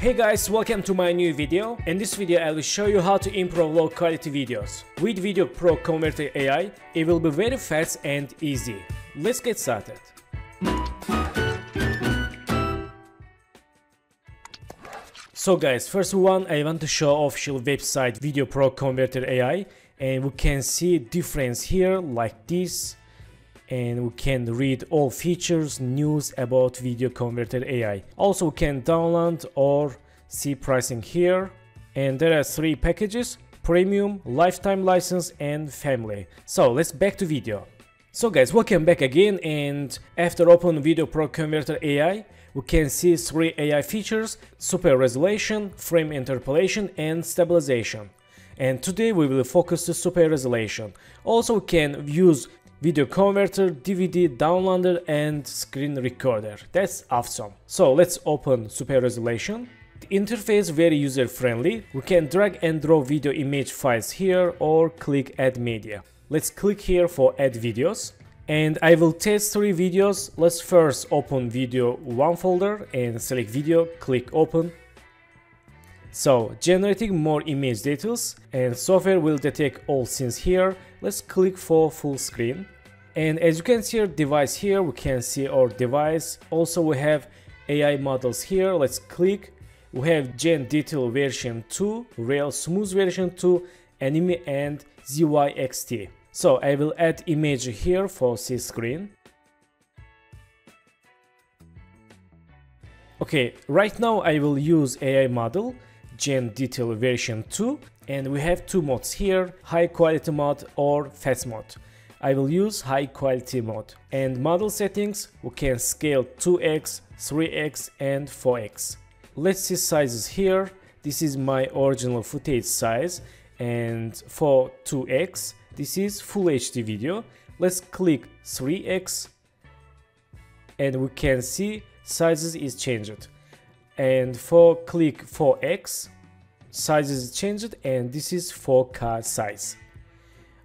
Hey guys, welcome to my new video. In this video I will show you how to improve low quality videos. With VideoProc Converter AI, it will be very fast and easy. Let's get started. So guys, first one I want to show official website VideoProc Converter AI, and we can see difference here like this, and we can read all features, news about Video Converter AI. Also we can download or see pricing here, and there are three packages: premium, lifetime license and family. So let's back to video. So guys, welcome back again, and after open VideoProc Converter AI, we can see three AI features: super resolution, frame interpolation and stabilization. And today we will focus to super resolution. Also we can use video converter, DVD downloader and screen recorder. That's awesome. So let's open super resolution. The interface very user friendly. We can drag and drop video image files here or click add media. Let's click here for add videos. And I will test three videos. Let's first open video one folder and select video, click open. So generating more image details, and software will detect all scenes here. Let's click for full screen, and as you can see our device here, we can see our device. Also we have AI models here. Let's click. We have Gen Detail version 2, Real Smooth version 2, Anime and ZYXT. So I will add image here for C screen. Okay, right now I will use AI model Gen Detail version 2, and we have two modes here, high quality mode or fast mode. I will use high quality mode. And model settings, we can scale 2x, 3x and 4x. Let's see sizes here. This is my original footage size, and for 2x, this is full HD video. Let's click 3x and we can see sizes is changed. And for click 4x, sizes changed, and this is 4K size.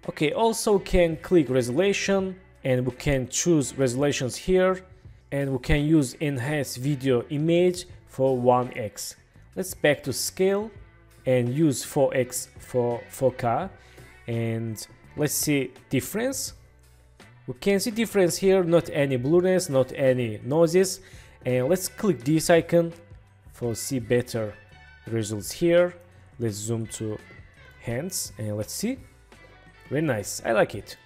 Okay, also can click resolution, and we can choose resolutions here, and we can use enhance video image for 1x. Let's back to scale and use 4x for 4K, and let's see difference. We can see difference here, not any blurriness, not any noises, and let's click this icon for see better results here. Let's zoom to hands and let's see. Very nice, I like it.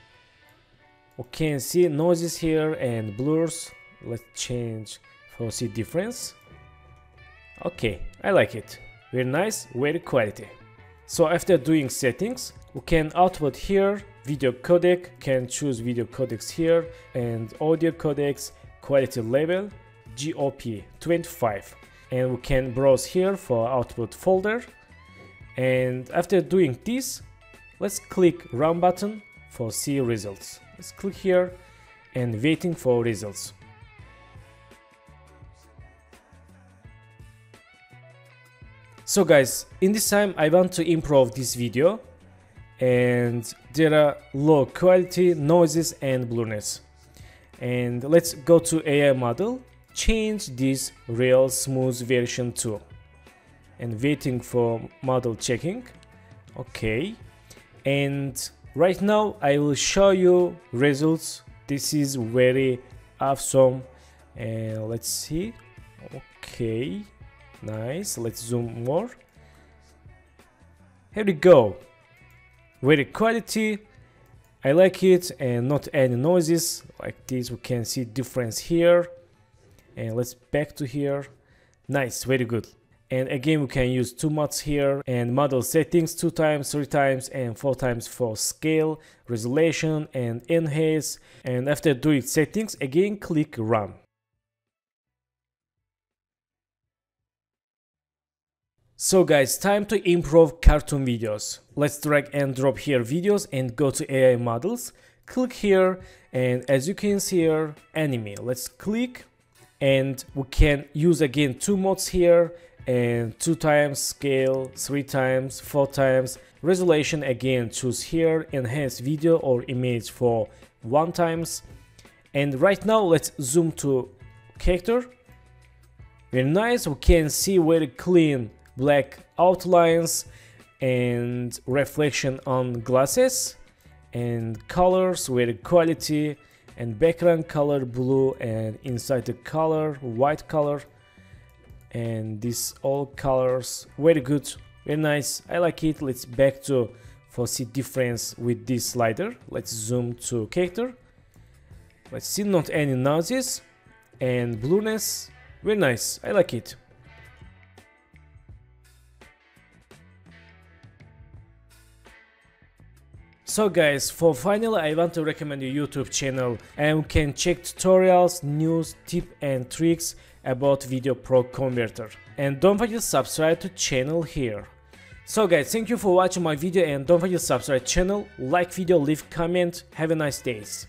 We can see noises here and blurs. Let's change for see difference. Okay, I like it. Very nice, very quality. So after doing settings, we can output here video codec, can choose video codecs here, and audio codecs, quality level GOP 25. And we can browse here for output folder, and after doing this, let's click run button for see results. Let's click here and waiting for results. So guys, in this time I want to improve this video, and there are low quality, noises and blurriness. And let's go to AI model, change this Real Smooth version 2, and waiting for model checking. Okay, and right now I will show you results. This is very awesome, and let's see. Okay, nice. Let's zoom more. Here we go, very quality, I like it, and not any noises like this. We can see difference here. And let's back to here. Nice, very good. And again we can use two modes here, and model settings 2x, 3x and 4x for scale, resolution and enhance. And after doing settings, again click run. So guys, time to improve cartoon videos. Let's drag and drop here videos and go to AI models, click here, and as you can see here, anime. Let's click. And we can use again two modes here, and 2x scale, 3x, 4x resolution. Again choose here enhance video or image for 1x. And right now let's zoom to character Very nice, we can see very clean black outlines and reflection on glasses and colors, very quality and background color blue and inside the color white color, and these all colors very good, very nice, I like it. Let's back to for see difference with this slider. Let's zoom to character. Let's see not any noises and blueness. Very nice, I like it. So guys, for finally I want to recommend a YouTube channel and you can check tutorials, news, tips and tricks about VideoProc Converter. And don't forget to subscribe to channel here. So guys, thank you for watching my video and don't forget to subscribe channel, like video, leave comment, have a nice days.